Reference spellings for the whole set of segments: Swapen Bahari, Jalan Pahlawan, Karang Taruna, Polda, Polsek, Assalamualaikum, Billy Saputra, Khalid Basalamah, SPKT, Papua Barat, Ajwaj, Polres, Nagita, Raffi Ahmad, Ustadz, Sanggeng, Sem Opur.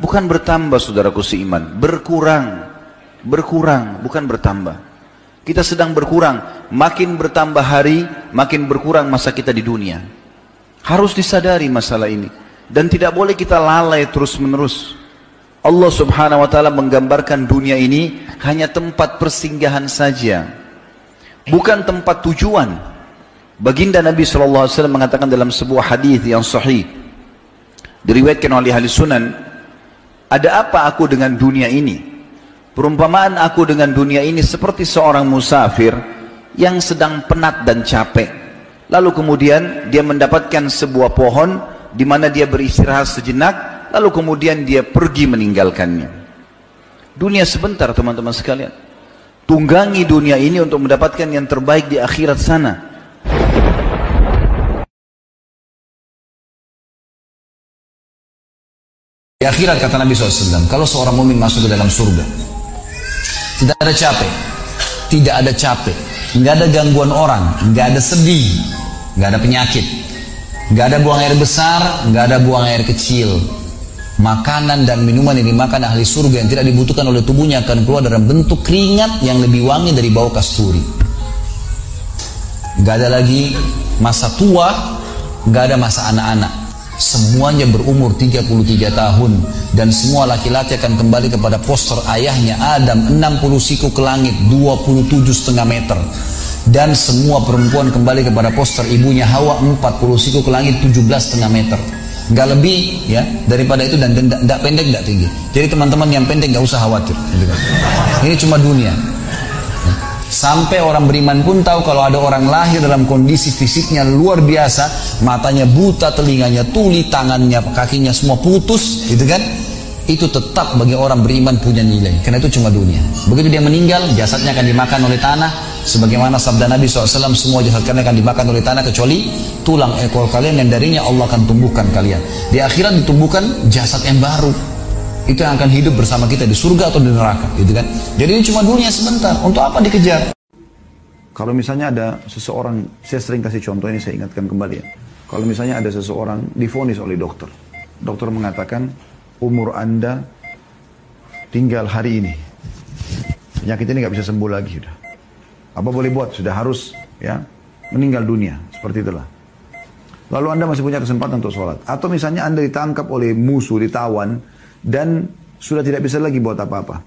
bukan bertambah saudaraku seiman, berkurang. Berkurang, bukan bertambah. Kita sedang berkurang, makin bertambah hari, makin berkurang masa kita di dunia. Harus disadari masalah ini. Dan tidak boleh kita lalai terus-menerus. Allah subhanahu wa ta'ala menggambarkan dunia ini hanya tempat persinggahan saja. Bukan tempat tujuan. Baginda Nabi SAW mengatakan dalam sebuah hadis yang sahih, diriwayatkan oleh ahli sunan, ada apa aku dengan dunia ini? Perumpamaan aku dengan dunia ini seperti seorang musafir yang sedang penat dan capek. Lalu kemudian dia mendapatkan sebuah pohon di mana dia beristirahat sejenak, lalu kemudian dia pergi meninggalkannya. Dunia sebentar teman-teman sekalian. Tunggangi dunia ini untuk mendapatkan yang terbaik di akhirat sana. Di akhirat kata Nabi SAW, kalau seorang mukmin masuk ke dalam surga, tidak ada capek, tidak ada capek, nggak ada gangguan orang, nggak ada sedih, nggak ada penyakit, nggak ada buang air besar, nggak ada buang air kecil. Makanan dan minuman yang dimakan ahli surga yang tidak dibutuhkan oleh tubuhnya akan keluar dalam bentuk keringat yang lebih wangi dari bau kasturi. Nggak ada lagi masa tua, nggak ada masa anak-anak. Semuanya berumur 33 tahun dan semua laki-laki akan kembali kepada poster ayahnya Adam 60 siku ke langit 27,5 meter, dan semua perempuan kembali kepada poster ibunya Hawa 40 siku ke langit 17,5 meter, nggak lebih ya daripada itu, dan tidak pendek tidak tinggi. Jadi teman-teman yang pendek nggak usah khawatir, ini cuma dunia. Sampai orang beriman pun tahu kalau ada orang lahir dalam kondisi fisiknya luar biasa, matanya buta, telinganya tuli, tangannya, kakinya semua putus, gitu kan? Itu tetap bagi orang beriman punya nilai, karena itu cuma dunia. Begitu dia meninggal, jasadnya akan dimakan oleh tanah, sebagaimana sabda Nabi SAW, semua jasad kalian akan dimakan oleh tanah kecuali tulang ekor kalian yang darinya Allah akan tumbuhkan kalian. Di akhirat ditumbuhkan jasad yang baru. Itu yang akan hidup bersama kita di surga atau di neraka, gitu kan? Jadi ini cuma dunia sebentar. Untuk apa dikejar? Kalau misalnya ada seseorang, saya sering kasih contoh ini, saya ingatkan kembali ya. Kalau misalnya ada seseorang divonis oleh dokter, dokter mengatakan umur Anda tinggal hari ini, penyakit ini nggak bisa sembuh lagi, sudah. Apa boleh buat? Sudah harus ya meninggal dunia, seperti itulah. Lalu Anda masih punya kesempatan untuk sholat. Atau misalnya Anda ditangkap oleh musuh, ditawan, dan sudah tidak bisa lagi buat apa-apa.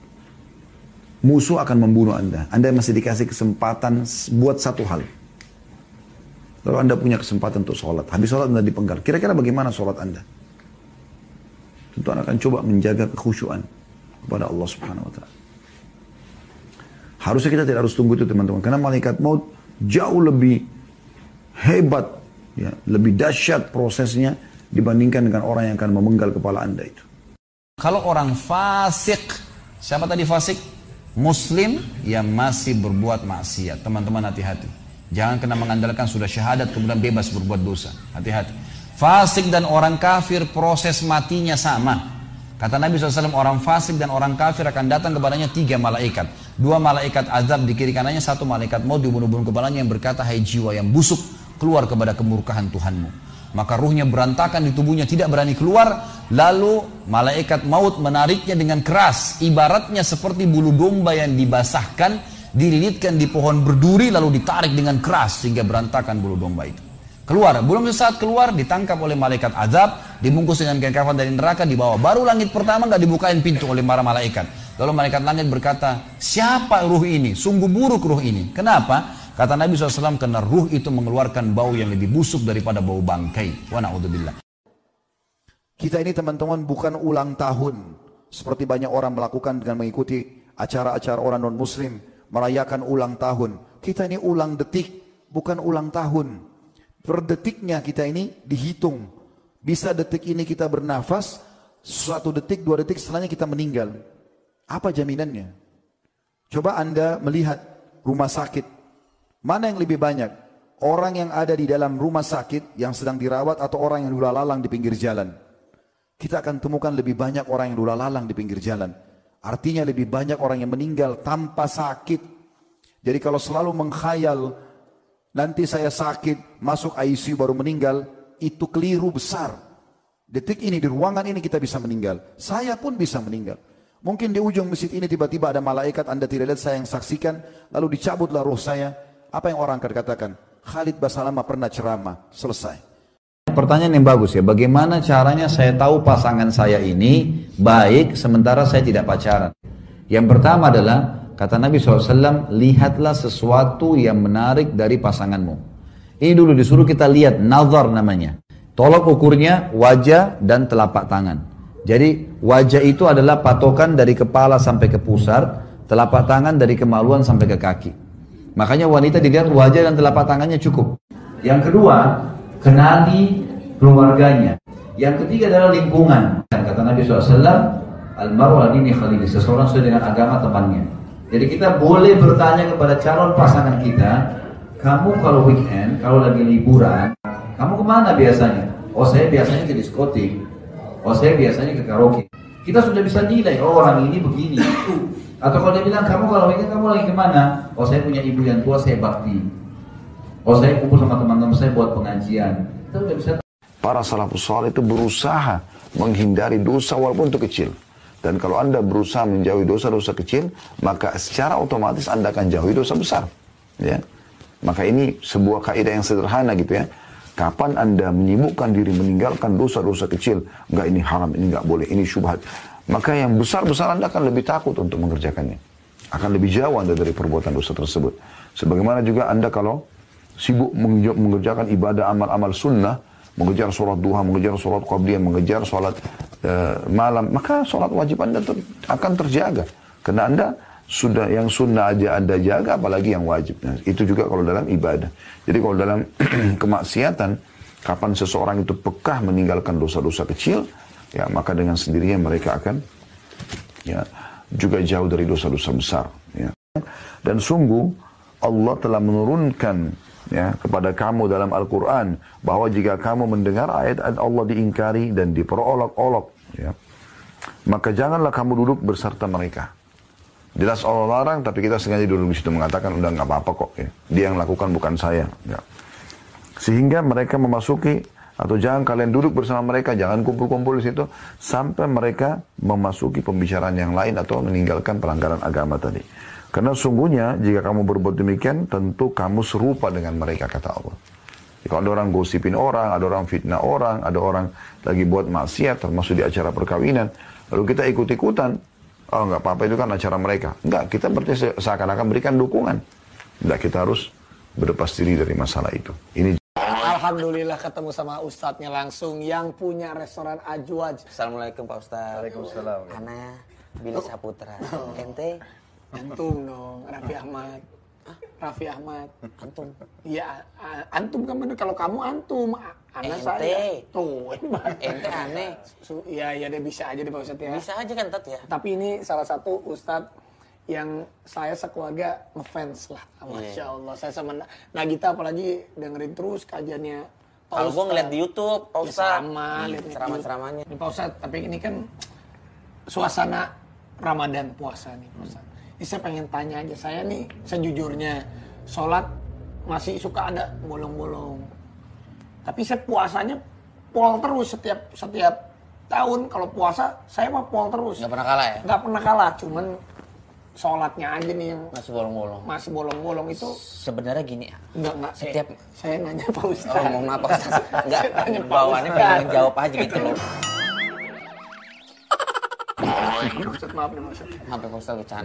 Musuh akan membunuh Anda. Anda masih dikasih kesempatan buat satu hal. Lalu Anda punya kesempatan untuk sholat. Habis sholat Anda dipenggal. Kira-kira bagaimana sholat Anda? Tentu Anda akan coba menjaga kekhusyuan kepada Allah Subhanahu Wa Taala. Harusnya kita tidak harus tunggu itu teman-teman. Karena malaikat maut jauh lebih hebat, ya, lebih dahsyat prosesnya dibandingkan dengan orang yang akan memenggal kepala Anda itu. Kalau orang fasik, siapa tadi fasik? Muslim yang masih berbuat maksiat. Teman-teman hati-hati. Jangan kena mengandalkan sudah syahadat kemudian bebas berbuat dosa. Hati-hati. Fasik dan orang kafir proses matinya sama. Kata Nabi SAW, orang fasik dan orang kafir akan datang kepadanya 3 malaikat. 2 malaikat azab di kiri kanannya, 1 malaikat maut dibunuh-bunuh kepalanya yang berkata, hai jiwa yang busuk, keluar kepada kemurkaan Tuhanmu. Maka ruhnya berantakan di tubuhnya, tidak berani keluar. Lalu malaikat maut menariknya dengan keras, ibaratnya seperti bulu domba yang dibasahkan, dililitkan di pohon berduri, lalu ditarik dengan keras sehingga berantakan bulu domba itu. Keluar, belum sesaat keluar, ditangkap oleh malaikat azab, dibungkus dengan kain kafan dari neraka, dibawa. Baru langit pertama nggak dibukain pintu oleh para malaikat. Lalu malaikat langit berkata, siapa ruh ini? Sungguh buruk ruh ini. Kenapa? Kata Nabi SAW, karena ruh itu mengeluarkan bau yang lebih busuk daripada bau bangkai. Wa na'udzubillah. Kita ini teman-teman bukan ulang tahun, seperti banyak orang melakukan dengan mengikuti acara-acara orang non-muslim, merayakan ulang tahun. Kita ini ulang detik, bukan ulang tahun. Per detiknya kita ini dihitung. Bisa detik ini kita bernafas, 1 detik, 2 detik setelahnya kita meninggal. Apa jaminannya? Coba Anda melihat rumah sakit. Mana yang lebih banyak? Orang yang ada di dalam rumah sakit yang sedang dirawat atau orang yang lulalang di pinggir jalan? Kita akan temukan lebih banyak orang yang lulalang di pinggir jalan. Artinya lebih banyak orang yang meninggal tanpa sakit. Jadi kalau selalu mengkhayal, nanti saya sakit, masuk ICU baru meninggal, itu keliru besar. Detik ini, di ruangan ini kita bisa meninggal. Saya pun bisa meninggal. Mungkin di ujung masjid ini tiba-tiba ada malaikat, Anda tidak lihat, saya yang saksikan, lalu dicabutlah roh saya. Apa yang orang akan katakan? Khalid Basalamah pernah ceramah, selesai. Pertanyaan yang bagus ya, bagaimana caranya saya tahu pasangan saya ini baik sementara saya tidak pacaran? Yang pertama adalah, kata Nabi SAW, lihatlah sesuatu yang menarik dari pasanganmu. Ini dulu disuruh kita lihat, nazar namanya. Tolok ukurnya wajah dan telapak tangan. Jadi wajah itu adalah patokan dari kepala sampai ke pusar, telapak tangan dari kemaluan sampai ke kaki. Makanya wanita dilihat wajah dan telapak tangannya cukup. Yang kedua, kenali keluarganya. Yang ketiga adalah lingkungan. Kata Nabi SAW, Al-Mar'u 'ala dini khalili, seseorang sesuai dengan agama temannya. Jadi kita boleh bertanya kepada calon pasangan kita, kamu kalau weekend, kalau lagi liburan, kamu kemana biasanya? Oh, saya biasanya ke diskotik. Oh, saya biasanya ke karaoke. Kita sudah bisa nilai, oh orang ini begini. Atau kalau dia bilang, kamu kalau weekend kamu lagi kemana? Oh, saya punya ibu yang tua, saya bakti. Oh, saya kumpul sama teman-teman saya buat pengajian. Kita udah bisa. Para salafus saleh itu berusaha menghindari dosa walaupun itu kecil. Dan kalau Anda berusaha menjauhi dosa-dosa kecil, maka secara otomatis Anda akan jauhi dosa besar. Ya. Maka ini sebuah kaidah yang sederhana gitu ya. Kapan Anda menyibukkan diri meninggalkan dosa-dosa kecil, enggak ini haram, ini enggak boleh, ini syubhat. Maka yang besar-besar Anda akan lebih takut untuk mengerjakannya. Akan lebih jauh Anda dari perbuatan dosa tersebut. Sebagaimana juga Anda kalau sibuk mengerjakan ibadah amal-amal sunnah, mengejar sholat duha, mengejar sholat qabliyah, mengejar sholat malam, maka sholat wajib Anda akan terjaga. Karena Anda sudah yang sunnah aja Anda jaga, apalagi yang wajib. Nah, itu juga kalau dalam ibadah. Jadi kalau dalam kemaksiatan, kapan seseorang itu pekah meninggalkan dosa-dosa kecil, ya maka dengan sendirinya mereka akan ya juga jauh dari dosa-dosa besar. Ya. Dan sungguh Allah telah menurunkan ya, kepada kamu dalam Al-Quran bahwa jika kamu mendengar ayat-ayat Allah diingkari dan diperolok-olok ya, maka janganlah kamu duduk berserta mereka. Jelas Allah larang, tapi kita sengaja duduk di situ mengatakan udah nggak apa-apa kok ya. Dia yang lakukan bukan saya ya. Sehingga mereka memasuki, atau jangan kalian duduk bersama mereka, jangan kumpul-kumpul di situ sampai mereka memasuki pembicaraan yang lain atau meninggalkan pelanggaran agama tadi. Karena sungguhnya jika kamu berbuat demikian, tentu kamu serupa dengan mereka, kata Allah. Kalau ada orang gosipin orang, ada orang fitnah orang, ada orang lagi buat maksiat, termasuk di acara perkawinan, lalu kita ikut-ikutan, oh nggak apa-apa itu kan acara mereka. Enggak, kita berarti seakan-akan berikan dukungan. Enggak, kita harus berlepas diri dari masalah itu. Ini. Alhamdulillah ketemu sama Ustadznya langsung yang punya restoran Ajwaj. Assalamualaikum Pak Ustadz. Waalaikumsalam. Ana Billy Saputra. Ente? Antum dong, Raffi Ahmad. Hah? Raffi Ahmad. Antum? Iya, antum kamu. Kalau kamu antum, anak saya. Tuh, ente aneh. Ya, ya deh, bisa aja deh Pak Ustadz ya. Bisa aja kan Tat ya. Tapi ini salah satu Ustadz yang saya sekeluarga ngefans lah. Masya Allah, saya sama Nagita apalagi dengerin terus kajiannya. Kalau gue ngeliat di YouTube, Pak Ustadz. Sama, liat ceramah-ceramahnya. Pak Ustadz, tapi ini kan suasana Ramadan puasa nih Pak Ustadz. Saya pengen tanya aja, saya nih sejujurnya sholat masih suka ada bolong-bolong, tapi saya puasanya pol terus setiap tahun. Kalau puasa saya mah pol terus, nggak pernah kalah ya, nggak pernah kalah, cuman sholatnya aja nih yang masih bolong-bolong. Masih bolong-bolong itu sebenarnya gini ya, nggak setiap saya nanya Pak Ustaz. Oh, ngomong apa Ustaz? Nggak bawaannya pengen jawab aja gitu loh.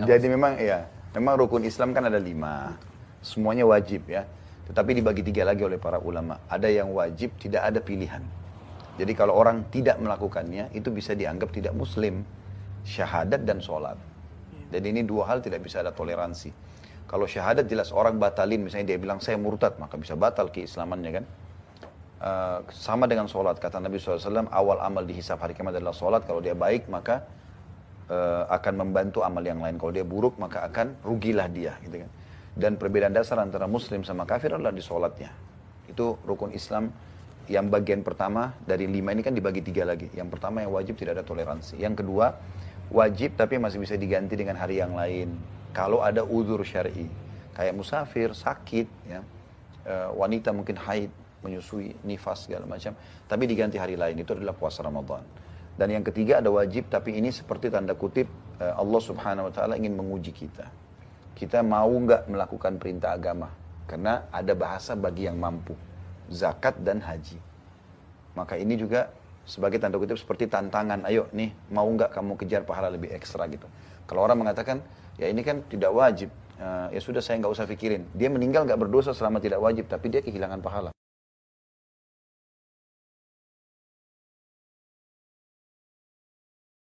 Jadi memang ya, memang rukun Islam kan ada 5, semuanya wajib ya. Tetapi dibagi 3 lagi oleh para ulama. Ada yang wajib, tidak ada pilihan. Jadi kalau orang tidak melakukannya, itu bisa dianggap tidak Muslim. Syahadat dan sholat. Jadi ini 2 hal tidak bisa ada toleransi. Kalau syahadat jelas orang batalin, misalnya dia bilang saya murtad, maka bisa batal keislamannya kan. Sama dengan sholat, kata Nabi SAW, awal amal dihisab hari kiamat adalah sholat. Kalau dia baik maka akan membantu amal yang lain, kalau dia buruk maka akan rugilah dia gitu kan. Dan perbedaan dasar antara muslim sama kafir adalah di sholatnya. Itu rukun Islam yang bagian pertama dari 5 ini kan dibagi 3 lagi. Yang pertama yang wajib tidak ada toleransi. Yang kedua wajib tapi masih bisa diganti dengan hari yang lain kalau ada udzur syar'i, kayak musafir, sakit ya, wanita mungkin haid. menyusui, nifas, segala macam. Tapi diganti hari lain, itu adalah puasa Ramadan. Dan yang ketiga ada wajib, tapi ini seperti tanda kutip Allah Subhanahu Wa Ta'ala ingin menguji kita. Kita mau nggak melakukan perintah agama? Karena ada bahasa bagi yang mampu, zakat dan haji. Maka ini juga sebagai tanda kutip seperti tantangan, ayo nih mau nggak kamu kejar pahala lebih ekstra gitu. Kalau orang mengatakan, ya ini kan tidak wajib, ya sudah saya nggak usah pikirin. Dia meninggal nggak berdosa selama tidak wajib, tapi dia kehilangan pahala.